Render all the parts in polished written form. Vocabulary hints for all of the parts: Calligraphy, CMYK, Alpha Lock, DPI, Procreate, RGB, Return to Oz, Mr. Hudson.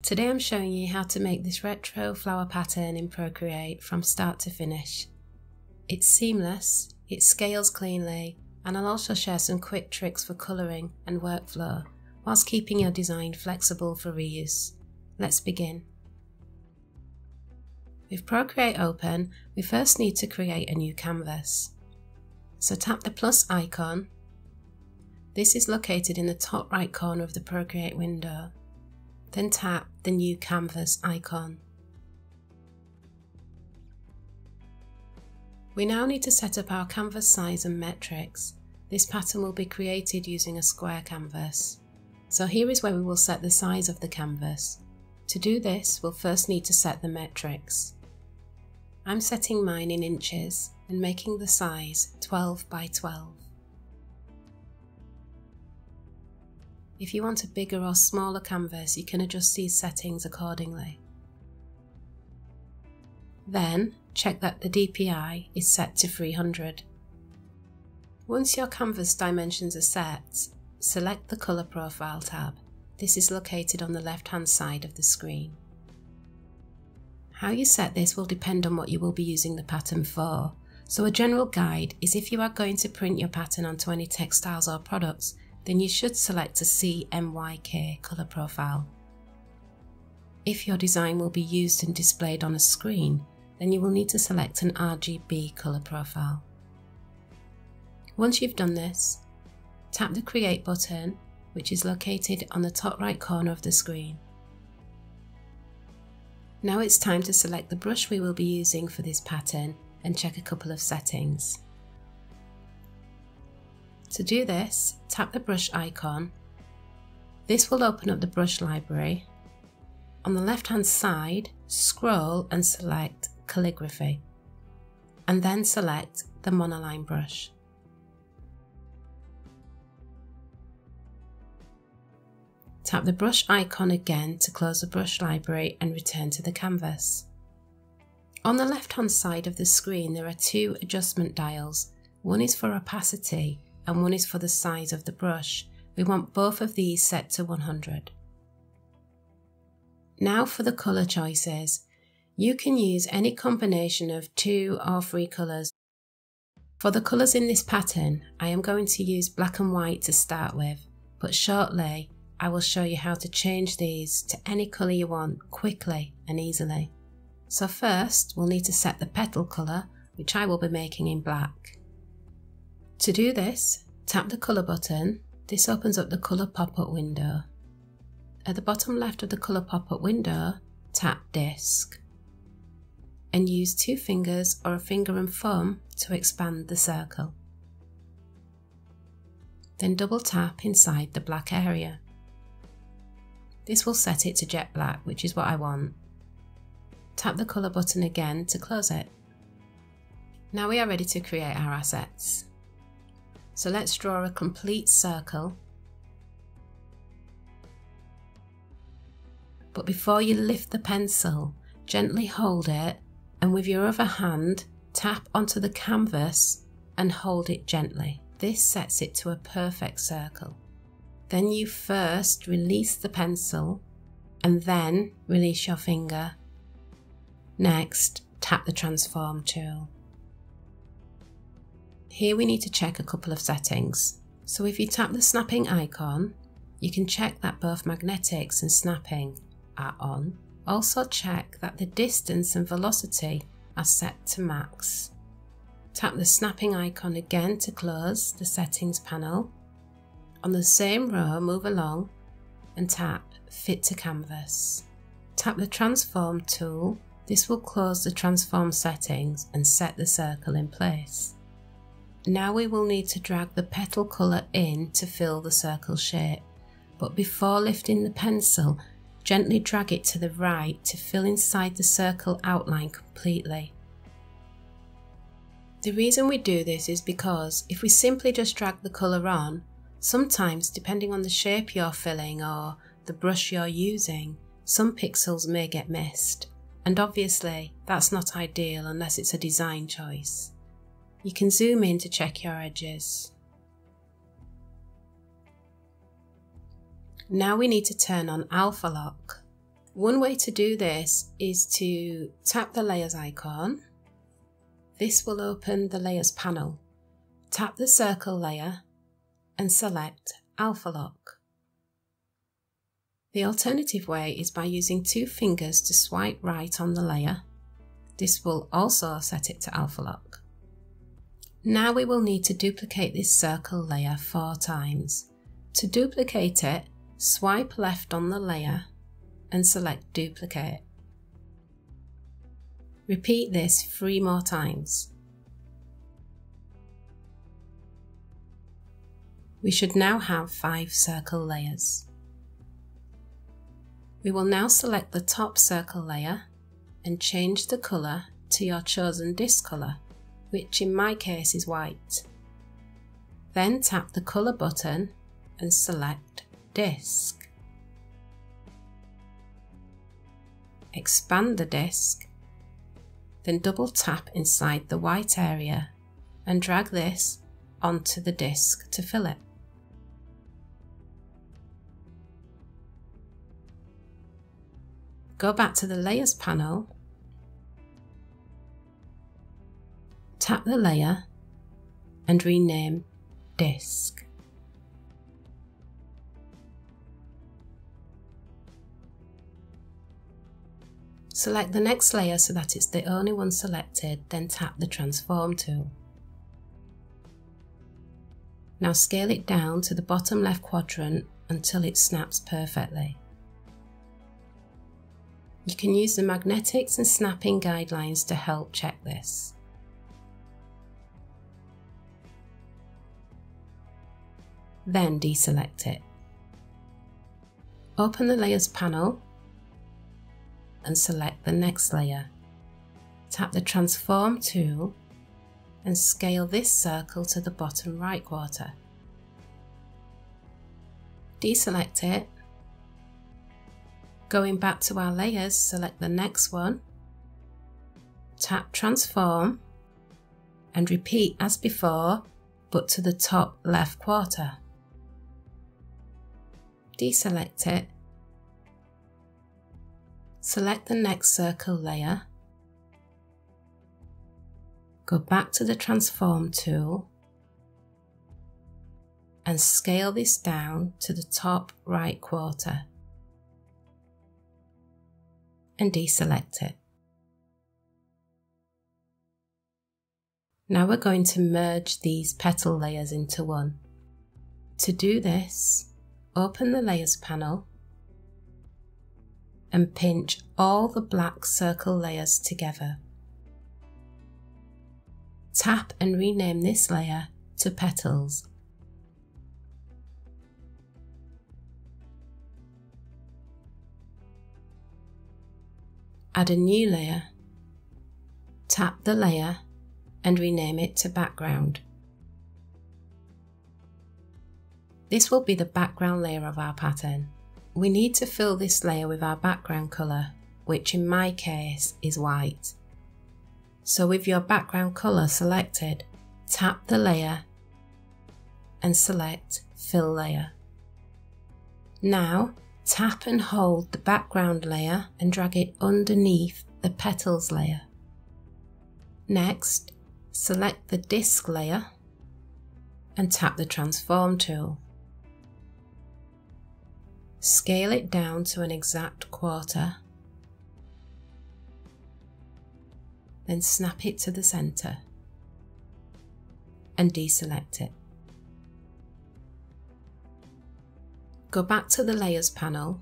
Today I'm showing you how to make this retro flower pattern in Procreate from start to finish. It's seamless, it scales cleanly, and I'll also share some quick tricks for colouring and workflow, whilst keeping your design flexible for reuse. Let's begin. With Procreate open, we first need to create a new canvas. So tap the plus icon. This is located in the top right corner of the Procreate window. Then tap the New Canvas icon. We now need to set up our canvas size and metrics. This pattern will be created using a square canvas. So here is where we will set the size of the canvas. To do this, we'll first need to set the metrics. I'm setting mine in inches and making the size 12 by 12. If you want a bigger or smaller canvas, you can adjust these settings accordingly. Then, check that the DPI is set to 300. Once your canvas dimensions are set, select the Colour Profile tab. This is located on the left-hand side of the screen. How you set this will depend on what you will be using the pattern for. So a general guide is if you are going to print your pattern onto any textiles or products, then you should select a CMYK colour profile. If your design will be used and displayed on a screen, then you will need to select an RGB colour profile. Once you've done this, tap the Create button, which is located on the top right corner of the screen. Now it's time to select the brush we will be using for this pattern and check a couple of settings. To do this, tap the brush icon. This will open up the brush library. On the left-hand side, scroll and select Calligraphy, and then select the monoline brush. Tap the brush icon again to close the brush library and return to the canvas. On the left-hand side of the screen, there are two adjustment dials. One is for opacity, and one is for the size of the brush. We want both of these set to 100. Now for the colour choices. You can use any combination of 2 or 3 colours. For the colours in this pattern, I am going to use black and white to start with, but shortly I will show you how to change these to any colour you want quickly and easily. So first, we'll need to set the petal colour, which I will be making in black. To do this, tap the colour button. This opens up the colour pop-up window. At the bottom left of the colour pop-up window, tap Disc and use 2 fingers or a finger and thumb to expand the circle. Then double tap inside the black area. This will set it to jet black, which is what I want. Tap the colour button again to close it. Now we are ready to create our assets. So let's draw a complete circle. But before you lift the pencil, gently hold it and with your other hand, tap onto the canvas and hold it gently. This sets it to a perfect circle. Then you first release the pencil and then release your finger. Next, tap the transform tool. Here we need to check a couple of settings. So if you tap the snapping icon, you can check that both magnetics and snapping are on. Also check that the distance and velocity are set to max. Tap the snapping icon again to close the settings panel. On the same row, move along and tap Fit to Canvas. Tap the transform tool. This will close the transform settings and set the circle in place. Now we will need to drag the petal colour in to fill the circle shape, but before lifting the pencil, gently drag it to the right to fill inside the circle outline completely. The reason we do this is because if we simply just drag the colour on, sometimes depending on the shape you're filling or the brush you're using, some pixels may get missed, and obviously that's not ideal unless it's a design choice. You can zoom in to check your edges. Now we need to turn on Alpha Lock. One way to do this is to tap the layers icon. This will open the layers panel. Tap the circle layer and select Alpha Lock. The alternative way is by using two fingers to swipe right on the layer. This will also set it to Alpha Lock. Now we will need to duplicate this circle layer 4 times. To duplicate it, swipe left on the layer and select Duplicate. Repeat this 3 more times. We should now have 5 circle layers. We will now select the top circle layer and change the colour to your chosen disk colour, which in my case is white. Then tap the colour button and select Disk. Expand the disk, then double tap inside the white area and drag this onto the disk to fill it. Go back to the Layers panel, tap the layer and rename Disk. Select the next layer so that it's the only one selected, then tap the Transform tool. Now scale it down to the bottom left quadrant until it snaps perfectly. You can use the magnetics and snapping guidelines to help check this. Then deselect it. Open the Layers panel and select the next layer. Tap the Transform tool and scale this circle to the bottom right quarter. Deselect it. Going back to our layers, select the next one, tap Transform and repeat as before, but to the top left quarter. Deselect it. Select the next circle layer. Go back to the Transform tool and scale this down to the top right quarter. And deselect it. Now we're going to merge these petal layers into one. To do this, open the Layers panel and pinch all the black circle layers together. Tap and rename this layer to Petals. Add a new layer, tap the layer and rename it to Background. This will be the background layer of our pattern. We need to fill this layer with our background colour, which in my case is white. So with your background colour selected, tap the layer and select Fill Layer. Now, tap and hold the background layer and drag it underneath the petals layer. Next, select the disk layer and tap the Transform tool. Scale it down to an exact quarter, then snap it to the center and deselect it. Go back to the Layers panel,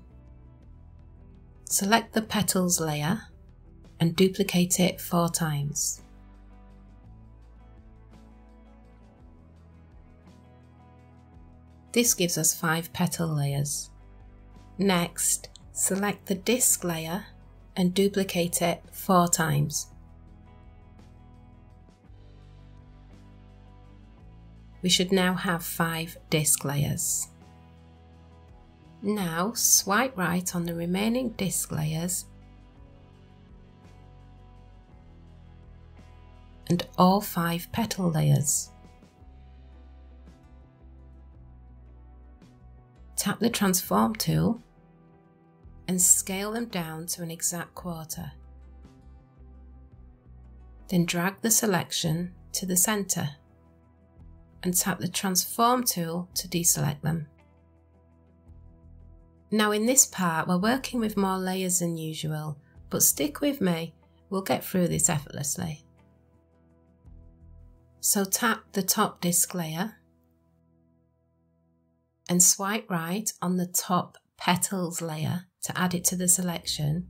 select the Petals layer and duplicate it 4 times. This gives us 5 petal layers. Next, select the Disk layer and duplicate it 4 times. We should now have 5 disk layers. Now swipe right on the remaining disk layers and all 5 petal layers. Tap the Transform tool and scale them down to an exact quarter. Then drag the selection to the center and tap the transform tool to deselect them. Now in this part we're working with more layers than usual, but stick with me, we'll get through this effortlessly. So tap the top disk layer and swipe right on the top petals layer to add it to the selection,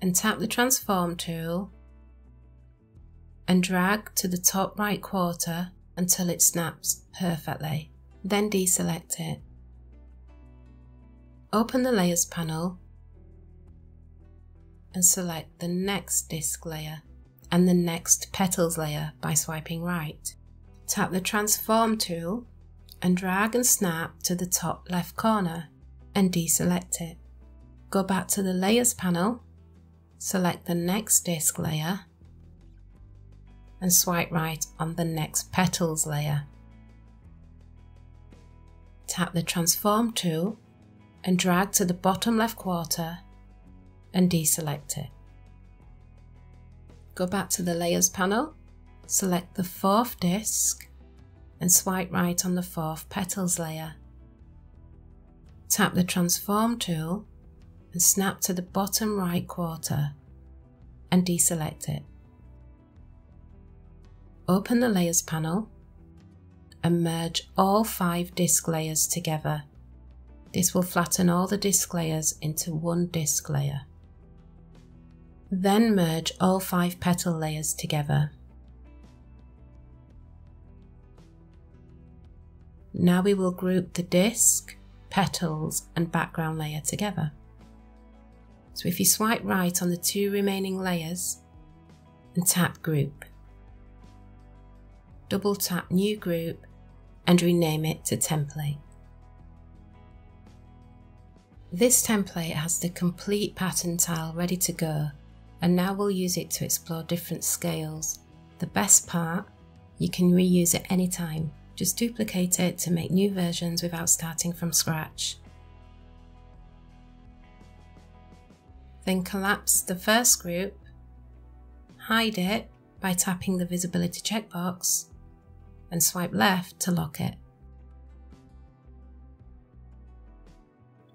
and tap the transform tool and drag to the top right quarter until it snaps perfectly, then deselect it. Open the layers panel and select the next disk layer and the next petals layer by swiping right. Tap the transform tool and drag and snap to the top left corner and deselect it. Go back to the layers panel, select the next disk layer and swipe right on the next petals layer. Tap the transform tool and drag to the bottom left quarter and deselect it. Go back to the layers panel, select the fourth disk and swipe right on the fourth petals layer. Tap the transform tool and snap to the bottom right quarter and deselect it. Open the layers panel and merge all 5 disk layers together. This will flatten all the disk layers into one disk layer. Then merge all 5 petal layers together. Now we will group the disk, petals and background layer together. So if you swipe right on the 2 remaining layers and tap group, double tap new group and rename it to template. This template has the complete pattern tile ready to go, and now we'll use it to explore different scales. The best part, you can reuse it anytime. Just duplicate it to make new versions without starting from scratch. Then collapse the first group, hide it by tapping the visibility checkbox, and swipe left to lock it.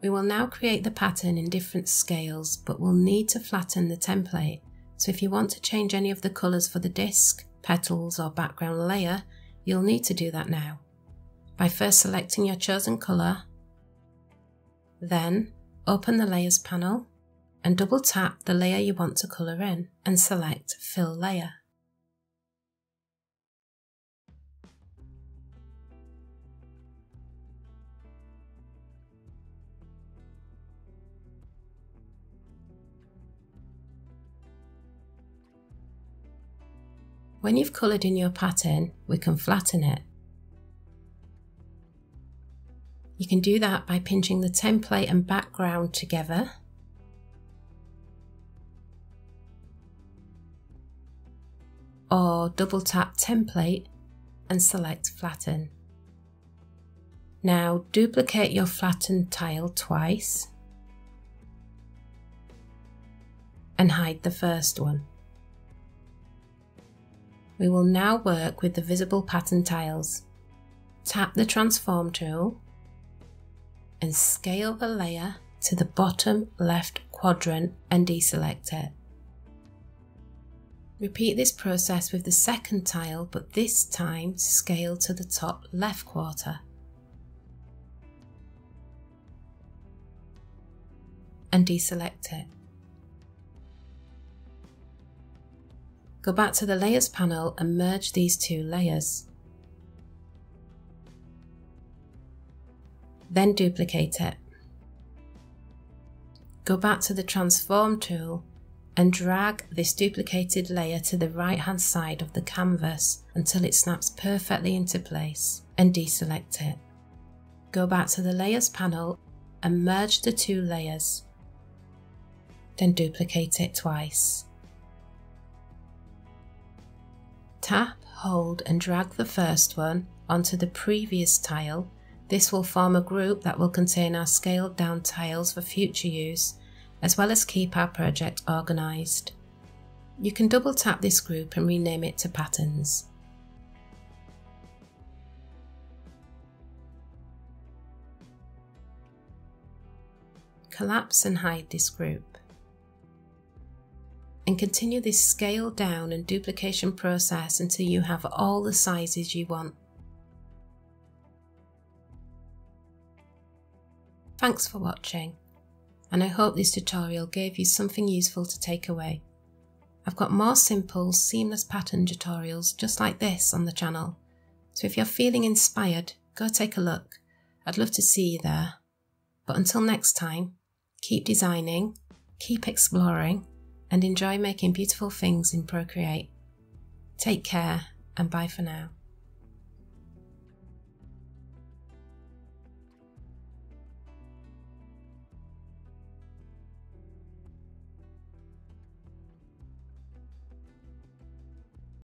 We will now create the pattern in different scales, but we'll need to flatten the template. So if you want to change any of the colours for the disc, petals or background layer, you'll need to do that now. By first selecting your chosen colour, then open the layers panel and double tap the layer you want to colour in and select fill layer. When you've coloured in your pattern, we can flatten it. You can do that by pinching the template and background together. Or double tap template and select flatten. Now duplicate your flattened tile twice and hide the first one. We will now work with the visible pattern tiles. Tap the transform tool and scale the layer to the bottom left quadrant and deselect it. Repeat this process with the second tile, but this time scale to the top left quarter and deselect it. Go back to the layers panel and merge these 2 layers. Then duplicate it. Go back to the transform tool and drag this duplicated layer to the right hand side of the canvas until it snaps perfectly into place and deselect it. Go back to the layers panel and merge the 2 layers. Then duplicate it twice. Tap, hold and drag the first one onto the previous tile. This will form a group that will contain our scaled down tiles for future use, as well as keep our project organized. You can double tap this group and rename it to Patterns. Collapse and hide this group. And continue this scale down and duplication process until you have all the sizes you want. Thanks for watching, and I hope this tutorial gave you something useful to take away. I've got more simple, seamless pattern tutorials just like this on the channel, so if you're feeling inspired, go take a look. I'd love to see you there. But until next time, keep designing, keep exploring, and enjoy making beautiful things in Procreate. Take care, and bye for now.